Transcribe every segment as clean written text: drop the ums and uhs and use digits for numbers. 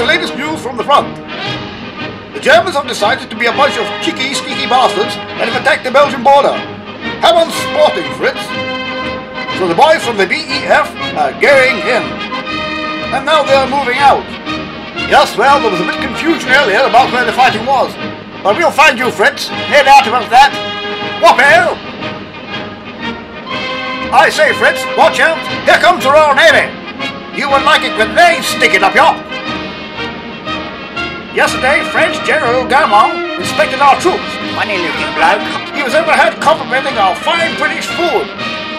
the latest news from the front. The Germans have decided to be a bunch of cheeky, sneaky bastards and have attacked the Belgian border. Have on sporting, Fritz. So the boys from the BEF are going in. And now they are moving out. Yes, well, there was a bit of confusion earlier about where the fighting was. But we'll find you, Fritz. No doubt about that. What hell? I say, Fritz, watch out. Here comes the Royal Navy. You would like it when they stick it up your. Yesterday, French General Gamal inspected our troops. Funny looking bloke. He was overheard complimenting our fine British food.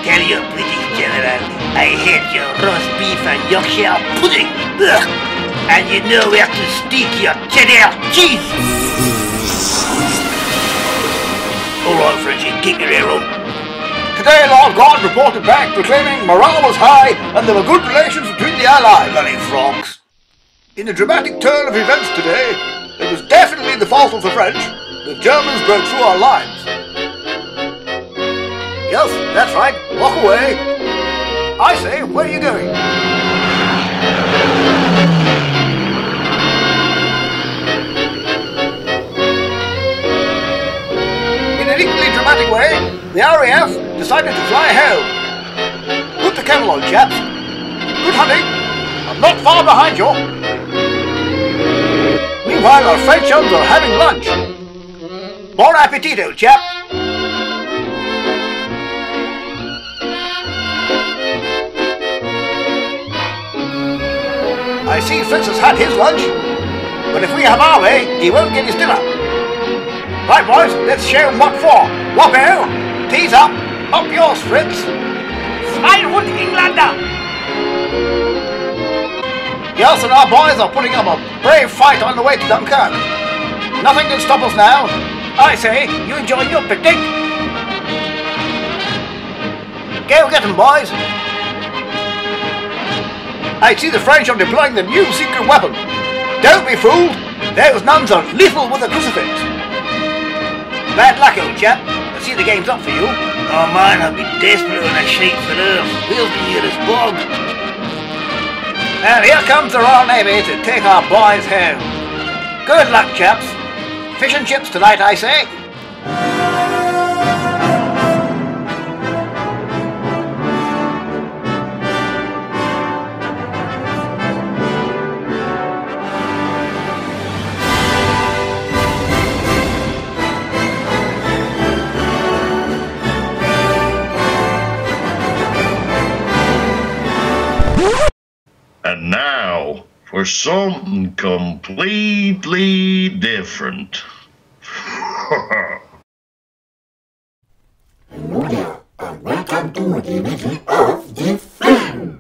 Tell you, British General, I hate your roast beef and Yorkshire pudding. Ugh. And you know where to stick your cheddar cheese. All right, Frenchie, kick your arrow. Today, Lord Gaunt reported back proclaiming morale was high and there were good relations between the Allies. Bloody frogs. In a dramatic turn of events today, it was definitely the fault of the French. The Germans broke through our lines. Yes, that's right. Walk away. I say, where are you going? In an equally dramatic way, the RAF decided to fly home. Put the kettle on, chaps. Good hunting. I'm not far behind you. Meanwhile, our French chums are having lunch. Bon appetito, chap! I see Fritz has had his lunch, but if we have our way, he won't get his dinner. Right, boys, let's show him what for. What hell? Tease up. Up yours, Fritz. 200 Engländer! Yes, and our boys are putting up a brave fight on the way to Dunkirk. Nothing can stop us now. I say, you enjoy your picnic. Go get them, boys. I see the French are deploying the new secret weapon. Don't be fooled. Those nuns are lethal with a crucifix. Bad luck, old chap. I see the game's up for you. Oh, mine, I'll be desperate when I shake for earth. We'll be here as bog. And here comes the Royal Navy to take our boys home. Good luck, chaps. Fish and chips tonight, I say. And now, for something completely different. Hello and welcome to the Weekly of the Fan!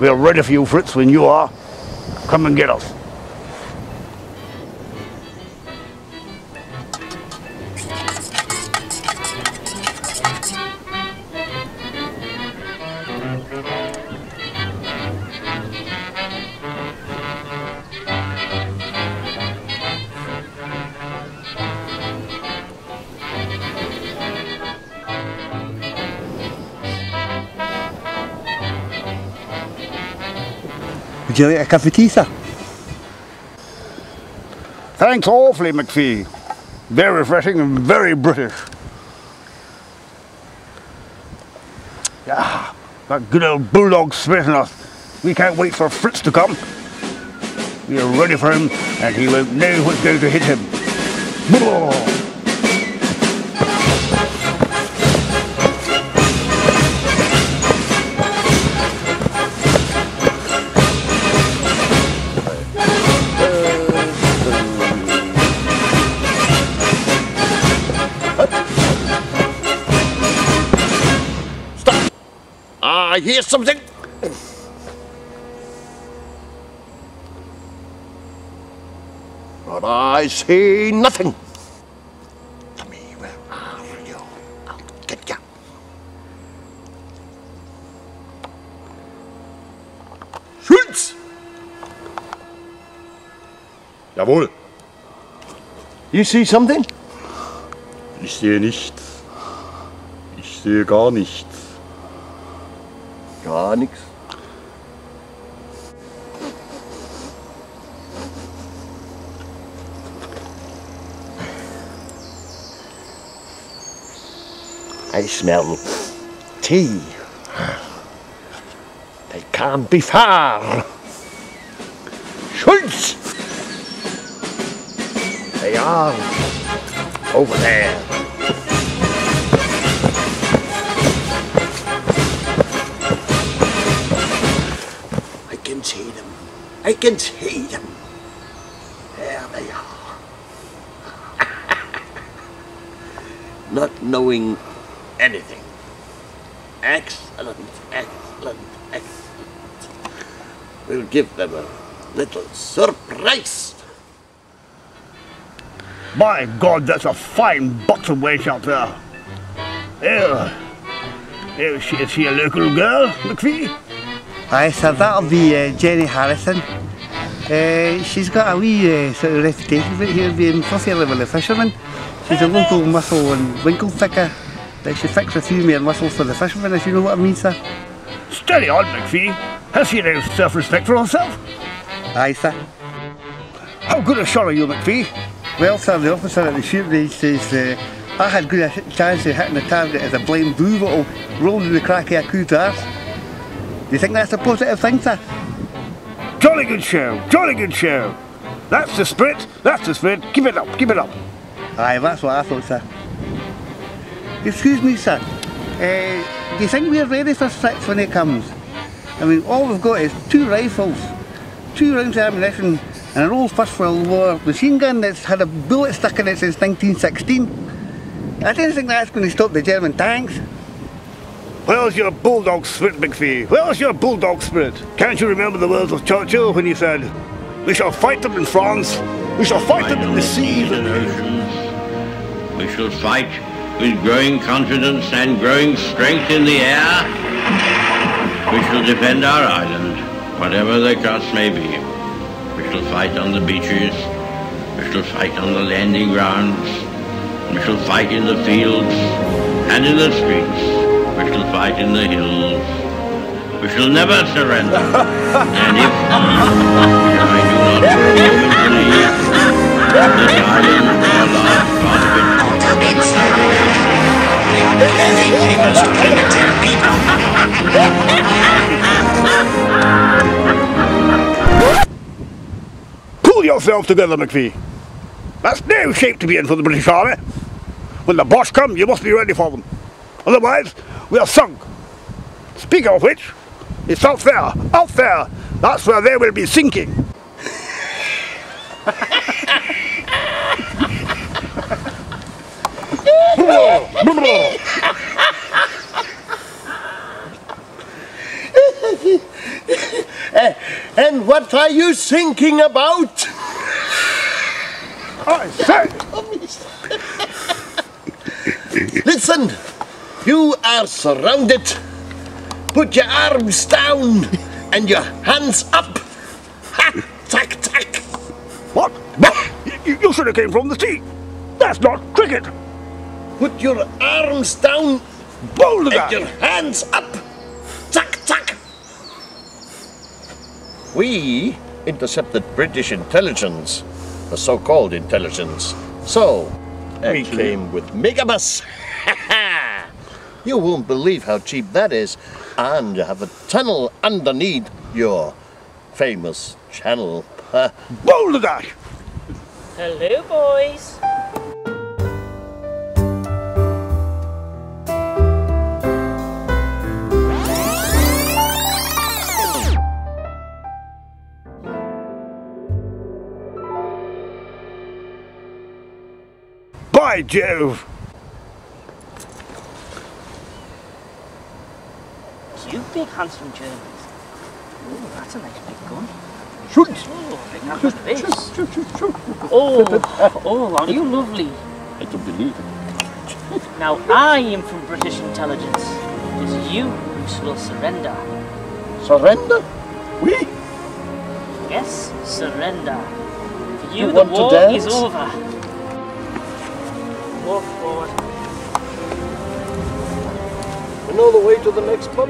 We're ready for you, Fritz, when you are. Come and get us. Would you like a cup of tea, sir? Thanks awfully, McPhee. Very refreshing and very British. Ah, that good old bulldog smitten us. We can't wait for Fritz to come. We are ready for him and he won't know what's going to hit him. Blah! What? I hear something. But I see nothing. Tell me, where are you? I'll get you. Schultz! Jawohl. You see something? Ich sehe nichts. Ich sehe gar nichts. Gar nichts? I smell tea. They can't be far. Schultz! They are over there. I can see them. I can see them. There they are. Not knowing anything. Excellent, excellent, excellent. We'll give them a little surprise. My God, there's a fine bottom-weight out there. Is she a local girl, McVie? Aye, sir, that'll be Jenny Harrison. She's got a wee sort of reputation for here being fussy with the fishermen. She's a local mussel and winkle picker. She fixed a few mere mussels for the fishermen, if you know what I mean, sir. Steady on, McPhee. Has she no self-respect for herself? Aye, sir. How good a shot are you, McPhee? Well, sir, the officer at the shooting range says I had good a chance of hitting the target as a blind blue bottle rolled in the crack of a coup d'arse. Do you think that's a positive thing, sir? Jolly good show, jolly good show. That's the spirit, that's the spirit. Give it up, give it up. Aye, that's what I thought, sir. Excuse me, sir, do you think we're ready for six when it comes? I mean, all we've got is two rifles, two rounds of ammunition and an old First World War machine gun that's had a bullet stuck in it since 1916. I don't think that's going to stop the German tanks. Where's your bulldog spirit, McVie? Where's your bulldog spirit? Can't you remember the words of Churchill when he said, "We shall fight them in France, we shall fight them in the seas and oceans, we shall fight with growing confidence and growing strength in the air, we shall defend our island, whatever the cost may be. We shall fight on the beaches, we shall fight on the landing grounds, we shall fight in the fields and in the streets, we shall fight in the hills. We shall never surrender, and if I do not believe in this island or large part of it, they must primitive people." Pull yourself together, McVie. That's no shape to be in for the British Army. When the Bosch come, you must be ready for them. Otherwise, we are sunk. Speaking of which, it's out there, out there. That's where they will be sinking. And what are you thinking about? I say. Listen, you are surrounded. Put your arms down and your hands up. Ha! Tack, tack. What? You should have came from the sea. That's not cricket. Put your arms down, boulder, and your hands up. Tack, tack. We intercepted British intelligence, the so-called intelligence. So, I came with Megabus. You won't believe how cheap that is. And you have a tunnel underneath your famous channel. Boulder dash. Hello, boys. By Jove! Cupid. big, handsome Germans. Oh, that's a nice big gun. Schultz! Oh, I think that's what it is. Oh, oh, aren't you lovely? I don't believe it. Now, I am from British intelligence. It is you who will surrender. Surrender? We? Oui. Yes, surrender. For you, the war is over. Walk forward. We know the way to the next pub.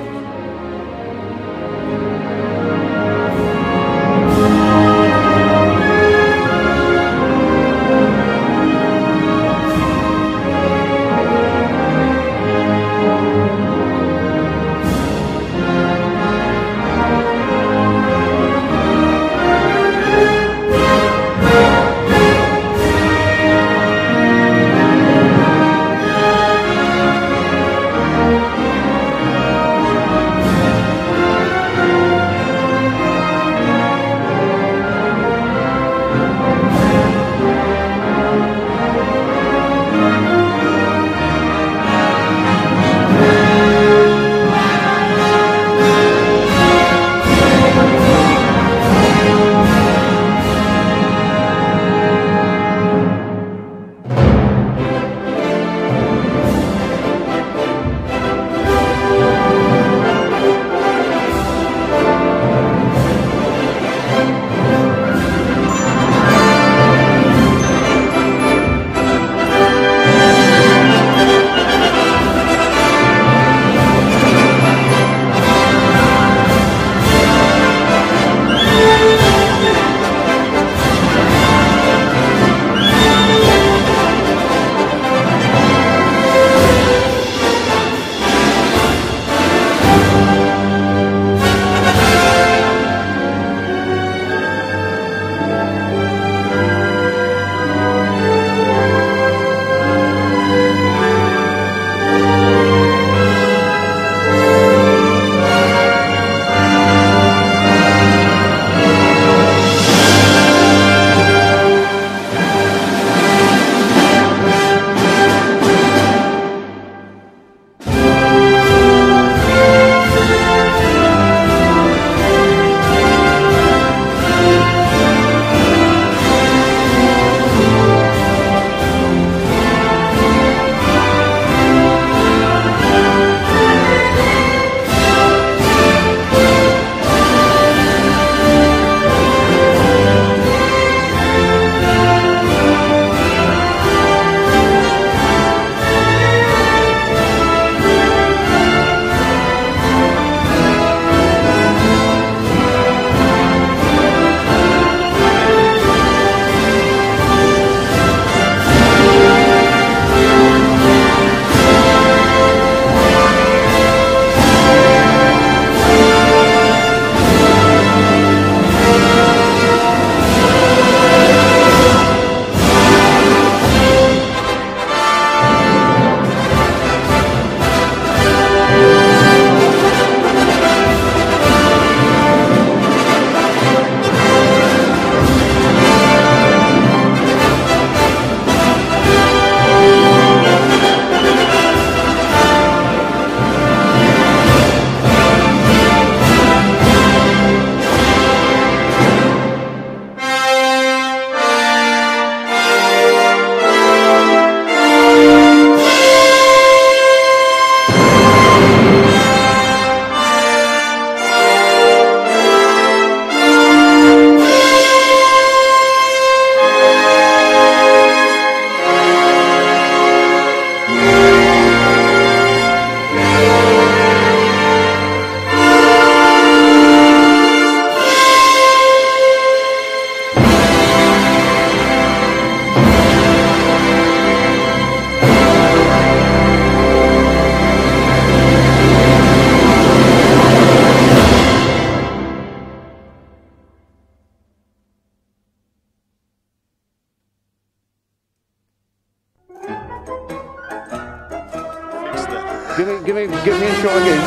Give me a shot again.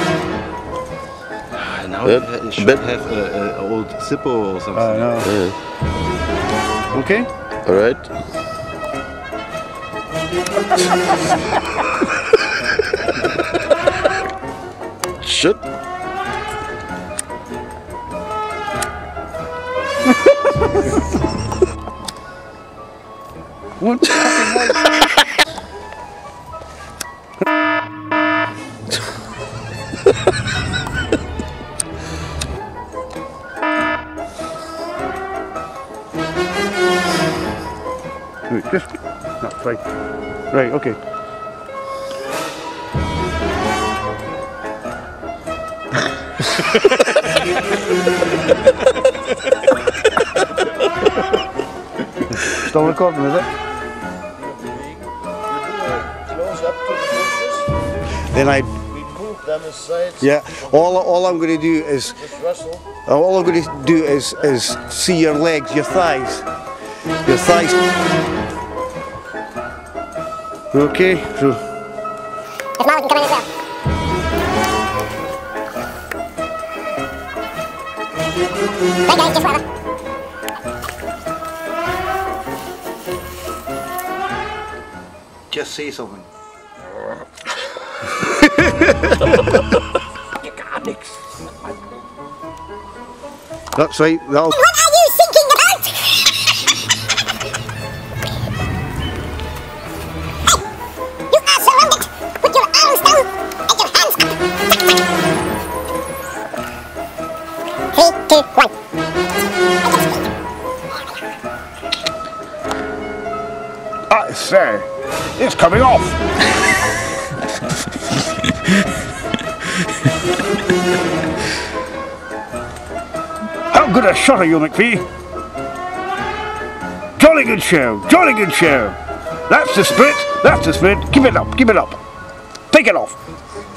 Now you should have an old Zippo or something. I know. Yeah. Okay? Alright. Shit. What? Just not right. Right, okay. Still recording, is it? Close up to the bushes. Then I move them aside. Yeah. All I'm going to do is just rustle. All I'm going to do is see your legs, your thighs, your thighs. Okay, true. If Malik can come in as well. Right guys, just whatever. Just say something. You got nix. That's right, that'll... What are you thinking about? There. It's coming off. How good a shot are you, McPhee? Jolly good show, jolly good show. That's the spirit, that's the spirit. Keep it up, keep it up. Take it off.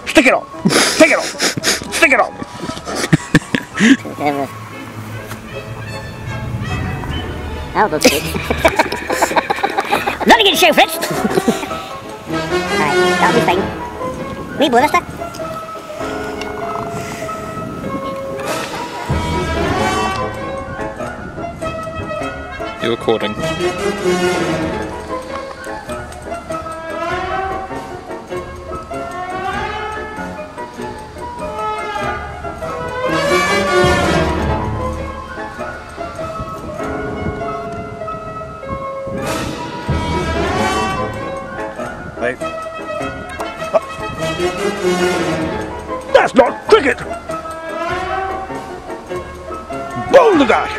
Stick it on. Take it off. Stick it on. That looks good. Not a good show, Fritz! Alright, that'll be fine. Can you blow this stuff? You're recording. That's not cricket! Boulder dash!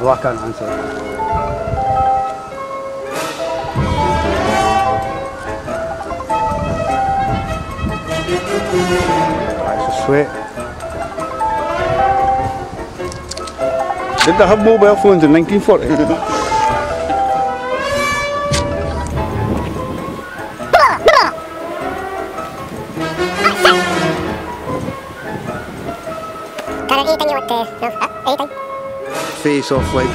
Well, I can't answer that. That's a sweat. Did they have mobile phones in 1940? Face off like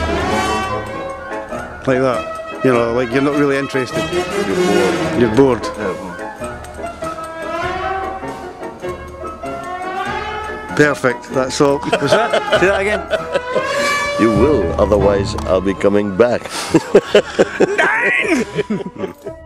that. You know, like you're not really interested. You're bored. You're bored. Perfect, that's all. Was that? Say that again. You will, otherwise I'll be coming back. Nine!